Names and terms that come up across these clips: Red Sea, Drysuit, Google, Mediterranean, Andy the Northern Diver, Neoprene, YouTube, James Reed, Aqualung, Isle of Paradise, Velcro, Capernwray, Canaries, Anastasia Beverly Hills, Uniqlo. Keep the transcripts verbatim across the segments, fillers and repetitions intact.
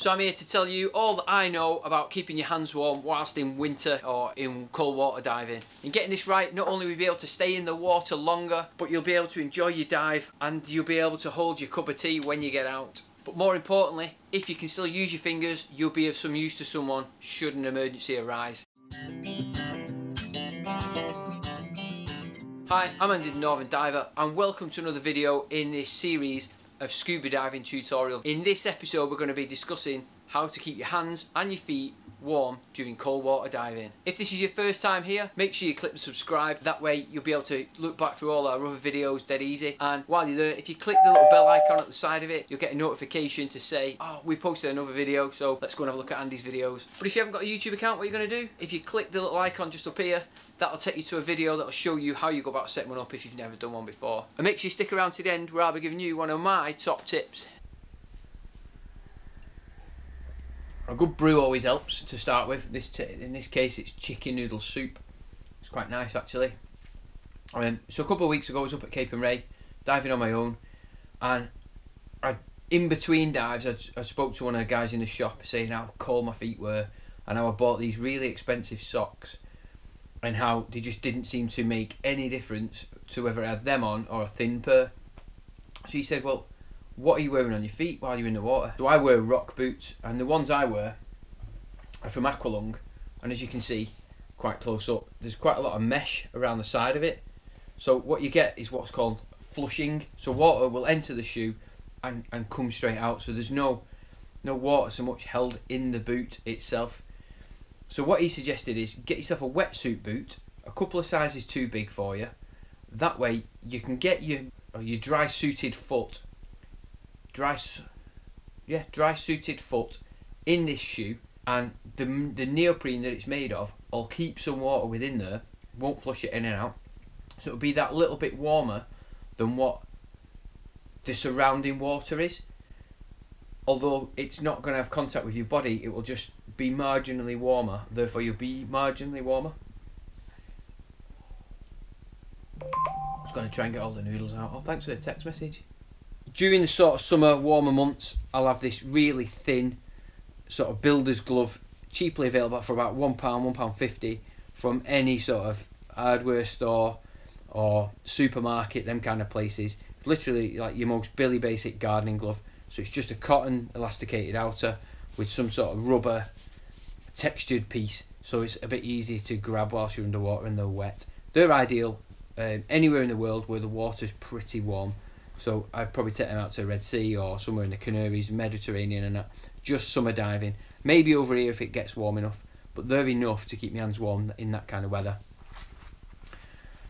So I'm here to tell you all that I know about keeping your hands warm whilst in winter or in cold water diving. In getting this right, not only will you be able to stay in the water longer, but you'll be able to enjoy your dive and you'll be able to hold your cup of tea when you get out. But more importantly, if you can still use your fingers, you'll be of some use to someone should an emergency arise. Hi, I'm Andy the Northern Diver and welcome to another video in this series of scuba diving tutorial. In this episode we're going to be discussing how to keep your hands and your feet warm during cold water diving. If this is your first time here, make sure you click and subscribe, that way you'll be able to look back through all our other videos dead easy. And while you're there, if you click the little bell icon at the side of it, you'll get a notification to say, oh, we posted another video, so let's go and have a look at Andy's videos. But if you haven't got a YouTube account, what you're going to do, if you click the little icon just up here, that'll take you to a video that'll show you how you go about setting one up if you've never done one before. And make sure you stick around to the end where I'll be giving you one of my top tips. A good brew always helps to start with. This in this case, it's chicken noodle soup. It's quite nice actually. Um, so a couple of weeks ago, I was up at Capernwray diving on my own, and I, in between dives, I, I spoke to one of the guys in the shop saying how cold my feet were and how I bought these really expensive socks and how they just didn't seem to make any difference to whether I had them on or a thin pair. So he said, well, what are you wearing on your feet while you're in the water? So I wear rock boots, and the ones I wear are from Aqualung, and as you can see quite close up, there's quite a lot of mesh around the side of it. So what you get is what's called flushing. So water will enter the shoe and, and come straight out. So there's no, no water so much held in the boot itself. So what he suggested is get yourself a wetsuit boot, a couple of sizes too big for you. That way you can get your, your dry suited foot Dry, yeah, dry suited foot in this shoe, and the, the neoprene that it's made of will keep some water within there, won't flush it in and out, so it'll be that little bit warmer than what the surrounding water is. Although it's not going to have contact with your body, it will just be marginally warmer, therefore you'll be marginally warmer. I'm just going to try and get all the noodles out. Oh, thanks for the text message. During the sort of summer, warmer months, I'll have this really thin sort of builder's glove, cheaply available for about one pound, one pound fifty from any sort of hardware store or supermarket, them kind of places. It's literally like your most Billy Basic gardening glove. So it's just a cotton elasticated outer with some sort of rubber textured piece, so it's a bit easier to grab whilst you're underwater and they're wet. They're ideal um, anywhere in the world where the water's pretty warm. So I'd probably take them out to the Red Sea or somewhere in the Canaries, Mediterranean and that, just summer diving. Maybe over here if it gets warm enough, but they're enough to keep my hands warm in that kind of weather.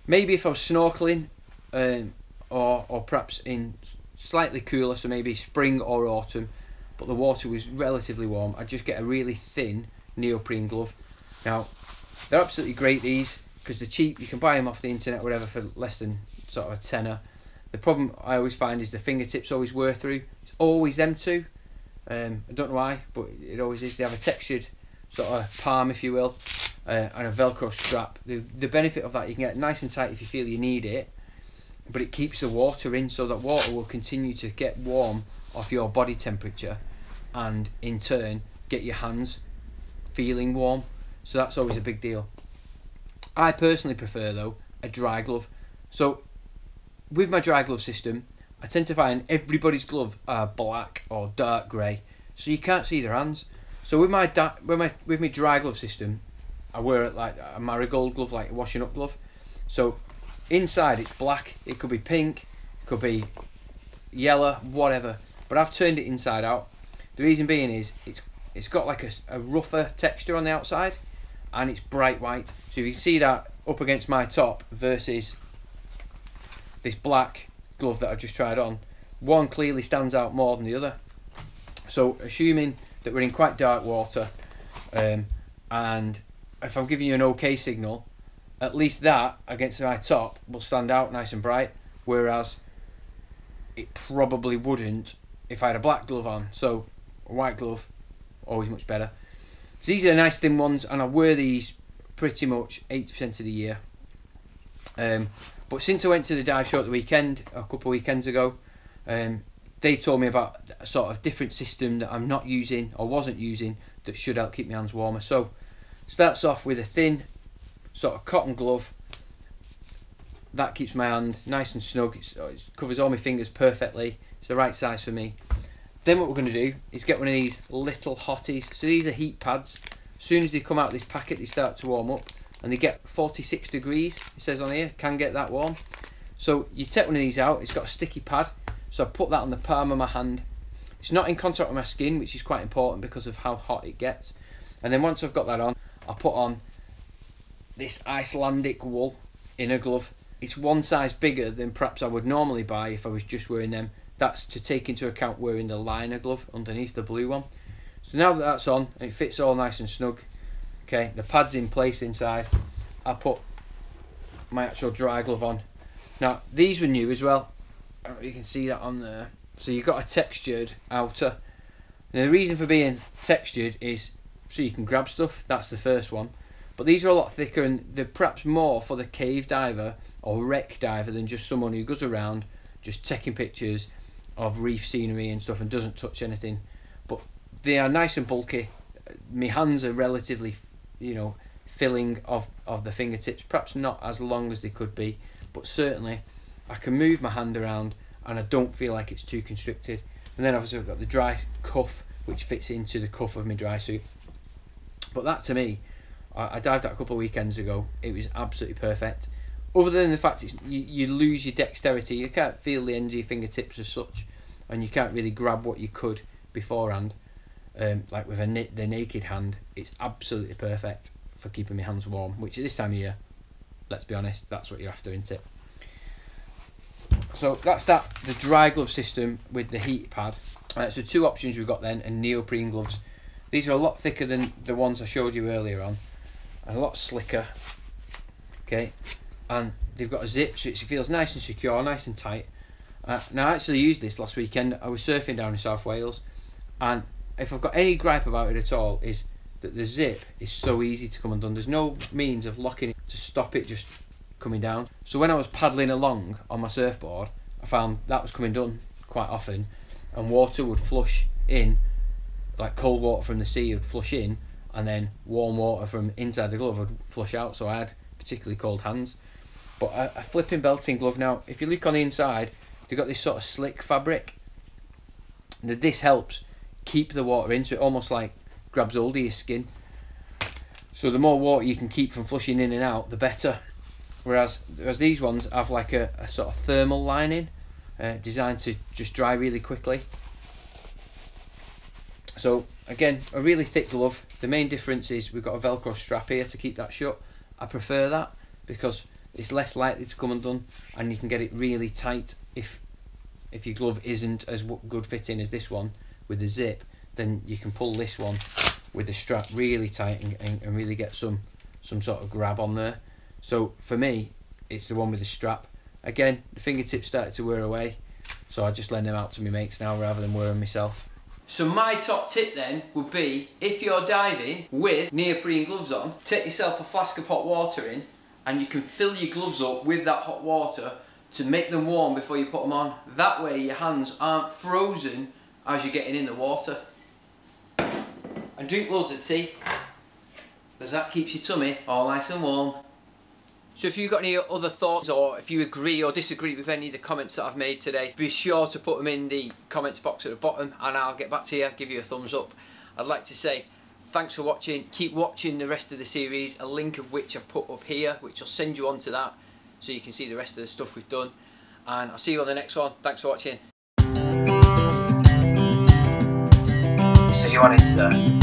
Maybe if I was snorkeling um, or, or perhaps in slightly cooler, so maybe spring or autumn, but the water was relatively warm, I'd just get a really thin neoprene glove. Now, they're absolutely great these, because they're cheap. You can buy them off the internet or whatever for less than sort of a tenner. The problem I always find is the fingertips always wear through. It's always them two. Um, I don't know why, but it always is. They have a textured sort of palm, if you will, uh, and a Velcro strap. The, the benefit of that, you can get it nice and tight if you feel you need it, but it keeps the water in, so that water will continue to get warm off your body temperature and in turn get your hands feeling warm. So that's always a big deal. I personally prefer, though, a dry glove. So with my dry glove system, I tend to find everybody's gloves are black or dark grey, so you can't see their hands. So with my with my with my dry glove system, I wear like a marigold glove, like a washing up glove. So inside it's black, it could be pink, it could be yellow, whatever. But I've turned it inside out. The reason being is it's it's got like a, a rougher texture on the outside, and it's bright white. So if you see that up against my top versus this black glove that I've just tried on, one clearly stands out more than the other. So assuming that we're in quite dark water, um, and if I'm giving you an okay signal, at least that against my top will stand out nice and bright, whereas it probably wouldn't if I had a black glove on. So a white glove, always much better. So these are nice thin ones, and I wear these pretty much eighty percent of the year. Um, But since I went to the dive show at the weekend, a couple of weekends ago, um, they told me about a sort of different system that I'm not using or wasn't using that should help keep my hands warmer. So starts off with a thin sort of cotton glove that keeps my hand nice and snug. It's, it covers all my fingers perfectly. It's the right size for me. Then what we're going to do is get one of these little hotties. So these are heat pads. As soon as they come out of this packet, they start to warm up, and they get forty-six degrees, it says on here, can get that warm. So you take one of these out, it's got a sticky pad, so I put that on the palm of my hand. It's not in contact with my skin, which is quite important because of how hot it gets. And then once I've got that on, I put on this Icelandic wool inner glove. It's one size bigger than perhaps I would normally buy if I was just wearing them. That's to take into account wearing the liner glove underneath the blue one. So now that that's on, and it fits all nice and snug, okay, the pad's in place inside, I put my actual dry glove on. Now these were new as well, you can see that on there. So you've got a textured outer. Now the reason for being textured is so you can grab stuff, that's the first one. But these are a lot thicker, and they're perhaps more for the cave diver or wreck diver than just someone who goes around just taking pictures of reef scenery and stuff and doesn't touch anything. But they are nice and bulky. My hands are relatively, you know, filling of, of the fingertips, perhaps not as long as they could be, but certainly I can move my hand around and I don't feel like it's too constricted. And then obviously I've got the dry cuff, which fits into the cuff of my dry suit. But that to me, I, I dived that a couple of weekends ago, it was absolutely perfect. Other than the fact it's, you, you lose your dexterity, you can't feel the end of your fingertips as such, and you can't really grab what you could beforehand, um, like with a na the naked hand. It's absolutely perfect for keeping my hands warm, which at this time of year, let's be honest, that's what you're after, isn't it? So that's that, the dry glove system with the heat pad. Uh, so two options we've got then, and neoprene gloves. These are a lot thicker than the ones I showed you earlier on, and a lot slicker, okay? And they've got a zip, so it feels nice and secure, nice and tight. Uh, now I actually used this last weekend. I was surfing down in South Wales, and if I've got any gripe about it at all, is that the zip is so easy to come undone. There's no means of locking it to stop it just coming down. So when I was paddling along on my surfboard, I found that was coming done quite often, and water would flush in, like cold water from the sea would flush in, and then warm water from inside the glove would flush out, so I had particularly cold hands. But a, a flipping belting glove. Now if you look on the inside, they've got this sort of slick fabric. Now this helps keep the water in, so it almost like grabs hold of your skin. So the more water you can keep from flushing in and out, the better. Whereas, whereas these ones have like a, a sort of thermal lining, uh, designed to just dry really quickly. So again, a really thick glove. The main difference is we've got a Velcro strap here to keep that shut. I prefer that because it's less likely to come undone, and you can get it really tight. If if your glove isn't as good fitting as this one with the zip, then you can pull this one with the strap really tight and, and, and really get some some sort of grab on there. So for me, it's the one with the strap. Again, the fingertips started to wear away, so I just lend them out to my mates now rather than wearing myself. So my top tip then would be, if you're diving with neoprene gloves on, take yourself a flask of hot water in, and you can fill your gloves up with that hot water to make them warm before you put them on. That way your hands aren't frozen as you're getting in the water. And drink loads of tea, because that keeps your tummy all nice and warm. So if you've got any other thoughts, or if you agree or disagree with any of the comments that I've made today, be sure to put them in the comments box at the bottom, and I'll get back to you, give you a thumbs up. I'd like to say thanks for watching. Keep watching the rest of the series, a link of which I've put up here, which will send you on to that, so you can see the rest of the stuff we've done. And I'll see you on the next one. Thanks for watching. See you on Insta.